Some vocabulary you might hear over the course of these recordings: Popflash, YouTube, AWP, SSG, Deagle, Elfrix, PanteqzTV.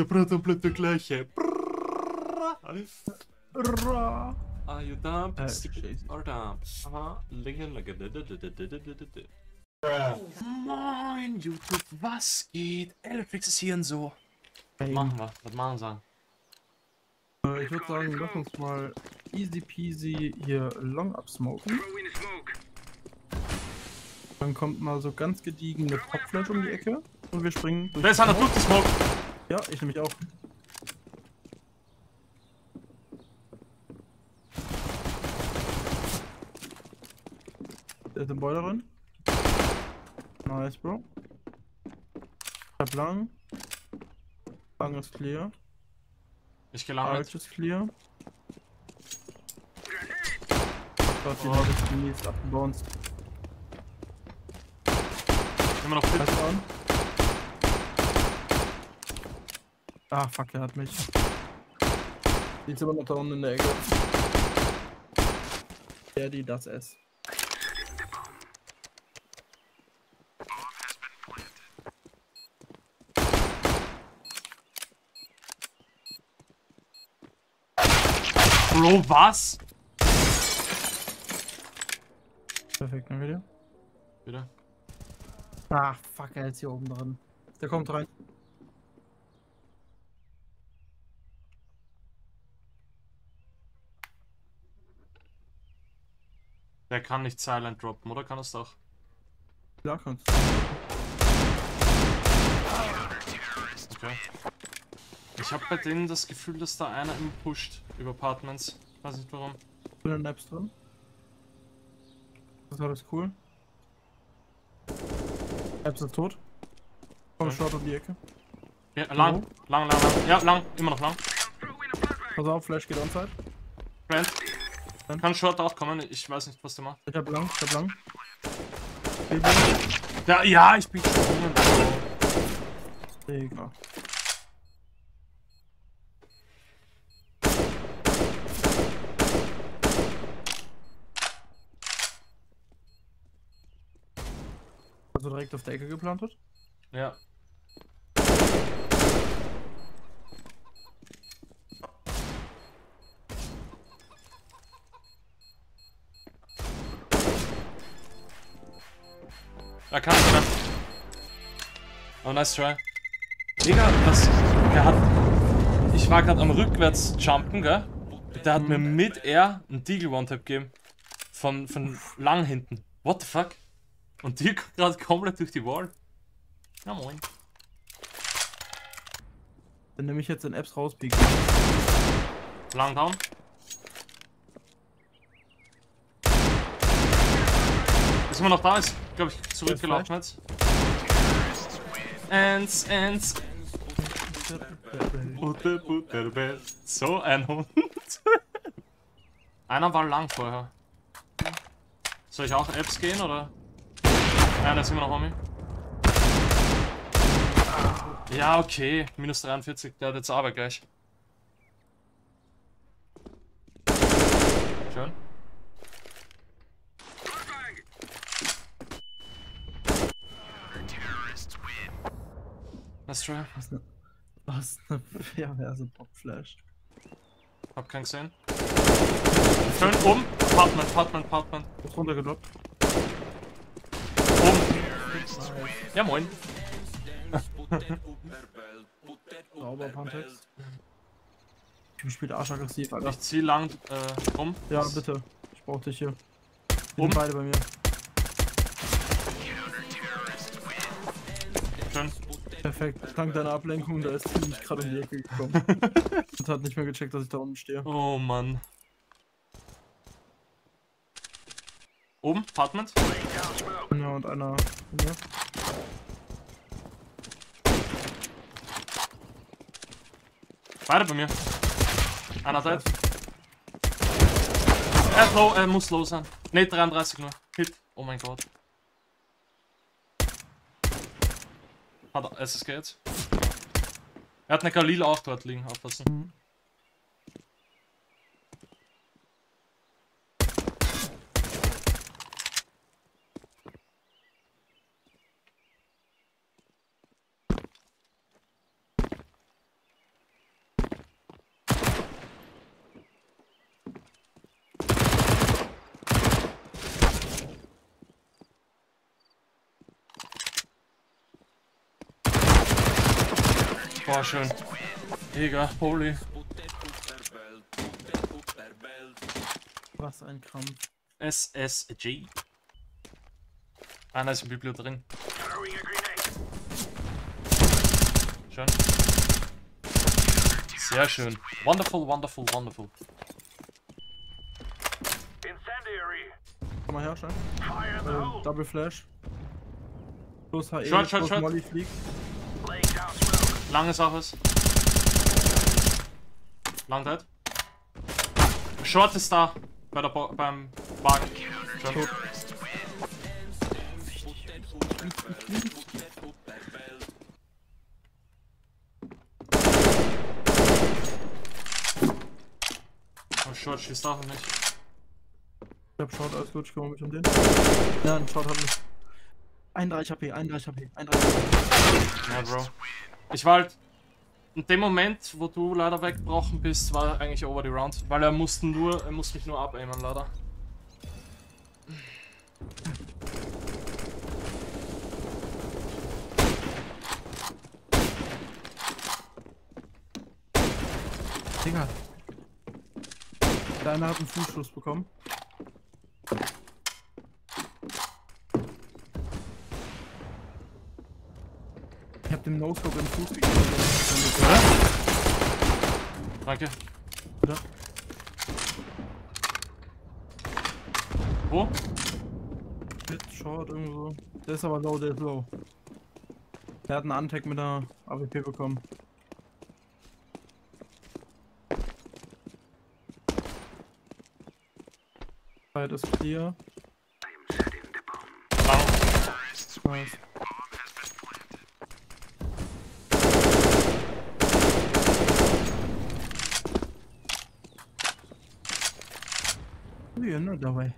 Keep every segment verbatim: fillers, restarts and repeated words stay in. Der Braten bleibt der gleiche. Are you dumb? Stickies are dumb. Aha. Moin YouTube, was geht? Elfrix ist hier und so. Was machen wir? Was machen wir? Ich würde sagen, lass uns mal easy peasy hier long up smoken. Dann kommt mal so ganz gediegen eine Popflash um die Ecke und wir springen. Wer ist an der Flucht gesmoked? Ja, ich nehme mich auch. Da ist ein Boiler drin. Nice, Bro. Bleib lang. Lang ist clear. Ich gehe lang mit. Ist clear. Gott, die Haube ist genießt, abgebounced. Immer noch fit. Ah, fuck, er hat mich. Die ist immer noch da unten in der Ecke. Der, die das ist. Bro, was? Perfekt, ne Video? Wieder? Ach, fuck, er ist hier oben drin. Der kommt rein. Der kann nicht silent droppen, oder kann es doch? Klar kannst du. Okay. Ich hab bei denen das Gefühl, dass da einer immer pusht über Apartments. Ich weiß nicht warum. Ich bin in Labs drin. Das war das cool. Labs ist tot. Komm, okay. Short um die Ecke. Ja, lang, oh. lang, lang, lang. Ja, lang, immer noch lang. Pass auf, Flash geht onside. Plant. Plant. Kann Short auch kommen, ich weiß nicht, was der macht. Ich hab lang, ich hab lang. Ja, ja, ich bin. Egal. Also direkt auf der Ecke geplantet? Ja. Er kann nicht mehr. Oh, nice try. Digga, was. Der hat. Ich war gerade am rückwärts jumpen, gell? Der hat mir mit Air einen Deagle One-Tap gegeben. Von, von lang hinten. What the fuck? Und die kommt gerade komplett durch die Wall. Na moin. Dann nehme ich jetzt den Apps rauspieken. Lang down. Ist immer noch da, ist, glaube ich, zurückgelaufen jetzt. Ends, ends. So ein Hund. Einer war lang vorher. Soll ich auch Apps gehen oder? Ja, da ist immer noch Homie. Ja, okay. Minus dreiundvierzig, der hat jetzt Arbeit gleich. Schön. Let's try. Was ne... Was ne... Ja, wer ist ein Popflash? Hab keinen gesehen. Schön, oben. Apartment, Apartment, Apartment. Ist runtergedroppt. Ja, moin. Sauber, Panteqz. Ich spiele arsch aggressiv, Alter. Ich zieh lang äh, rum. Ja, bitte. Ich brauch dich hier. Die sind beide bei mir. Schön. Perfekt. Dank deiner Ablenkung, da ist ziemlich gerade um die Ecke gekommen. Und hat nicht mehr gecheckt, dass ich da unten stehe. Oh Mann. Oben, Apartment. Ja, und einer. Ja. Beide bei mir. Einerseits. Er ist low, er muss low sein. Ne, dreiunddreißig nur. Hit. Oh mein Gott. Hat er S S G jetzt? Er hat eine Kalil auch dort liegen, aufpassen. Mhm. Boah, schön. Digga, holy. Was ein Krampf. S S G. Ah, da ist ein Biblio drin. Schön. Sehr schön. Wonderful, wonderful, wonderful. Komm mal her, Schein. Äh, Double Flash. Plus H E, shot, shot, plus shot. Molly fliegt. Lange Sache. Langzeit. Short ist da. Bei der Bo beim Wagen. Schön. Oh, Short schießt auch nicht. Ich hab Short, alles gut, ich kümmere mich um den. Ja, ein Short hat mich. einunddreißig HP, einunddreißig HP. Ja, Bro. Ich war halt. In dem Moment, wo du leider weggebrochen bist, war er eigentlich over the round. Weil er musste nur, er musste mich nur abaimen, leider. Digga. Deiner hat einen Fußschuss bekommen. Ich hab den No-Scope im Fuß gegeben. Danke. Oder? Wo? Shit, Short irgendwo. Der ist aber low, der ist low. Der hat einen Antec mit einer A W P bekommen. Zeit ist clear. Wow. Nice. You're not that way.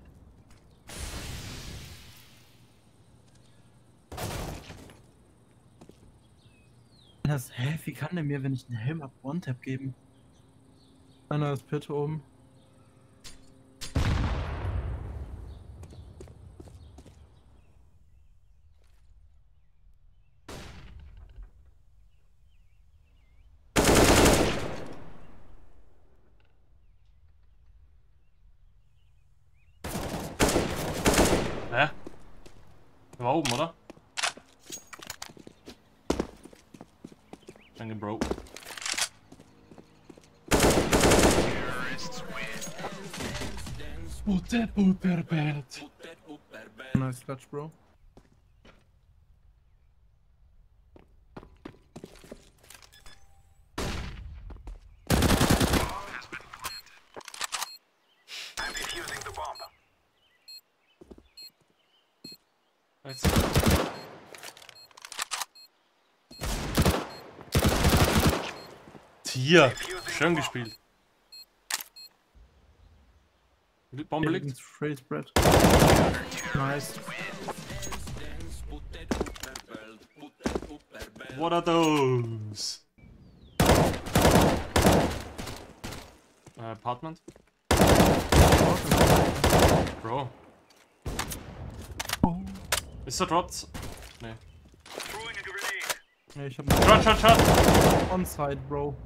Das, hä, wie kann der mir, wenn ich einen Helm ab One-Tap geben? Einer ist Pit oben. Hä? Der war oben, oder? Danke, Bro. Putte, putter Belt. Nice clutch, Bro. Jetzt. Hier, schön gespielt. Bombe liegt. Nice. What are those? Uh, apartment? Bro. Ist er dropped? Nee. Nee, ich hab noch. Shot, shot, shot! Onside, Bro.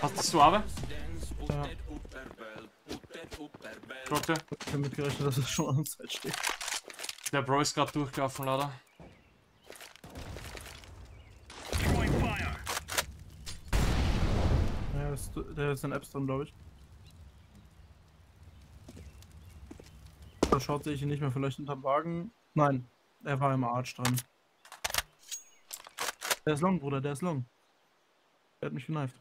Hast du aber? Ja. Droppte. Ich hab damit gerechnet, dass es schon onside steht. Der Bro ist gerade durchgelaufen, leider. Der ist, der ist in Apps drin, glaube ich. Da schaut sich ihn nicht mehr, vielleicht hinterm Wagen. Nein, er war im Arsch dran. Der ist long, Bruder, der ist long. Der hat mich geneift.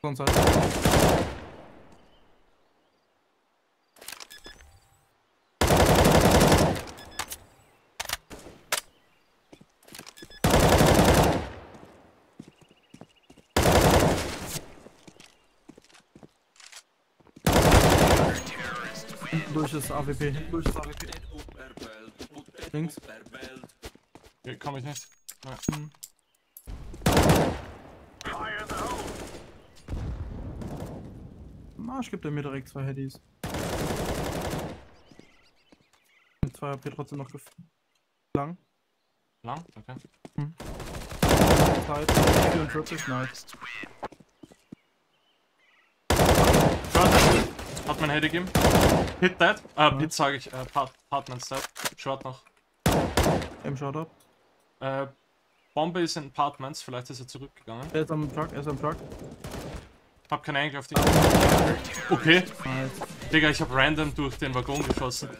Sonst halt. Durch das A W P, durch das A W P. Links. Hier komm ich nicht. Nein. Am Arsch gibt er mir direkt zwei Headies. Und zwei habt ihr trotzdem noch gefangen. Lang. Lang? Okay. Hm. Zeit. vierundvierzig, nice. Hat mein Head gegeben. Hit that. Äh, nice. Hit sage ich. Äh, part, Partner Step. Short noch. Im Short up. Äh, Bombe ist in Apartments. Vielleicht ist er zurückgegangen. Er ist am Truck. Er ist am Truck. Hab keine Angel auf die. Okay. Nice. Digga, ich hab random durch den Waggon geschossen.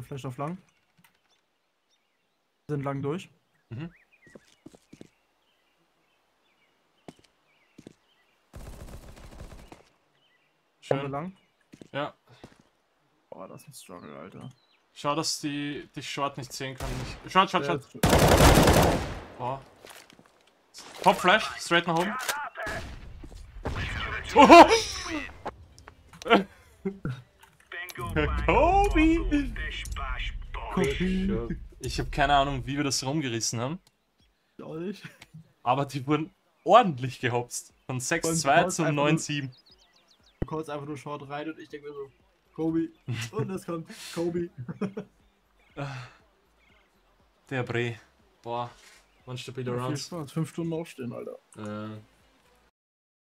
Vielleicht auf lang. Sind lang durch. Mhm. Schön lang. Ja. Boah, das ist ein Struggle, Alter. Schau, dass die dich Short nicht sehen kann. Short, Short, Short. Boah. Pop Flash, straight nach oben. Oho! Kobe! Ich habe keine Ahnung, wie wir das rumgerissen haben. Auch nicht. Aber die wurden ordentlich gehopst. Von sechs zwei zum neun sieben. Du kommst einfach nur Short rein und ich denke mir so, Kobe. Und es kommt Kobe. Der Bre. Boah, man stabiler Rounds. fünf Stunden aufstehen, Alter. Äh.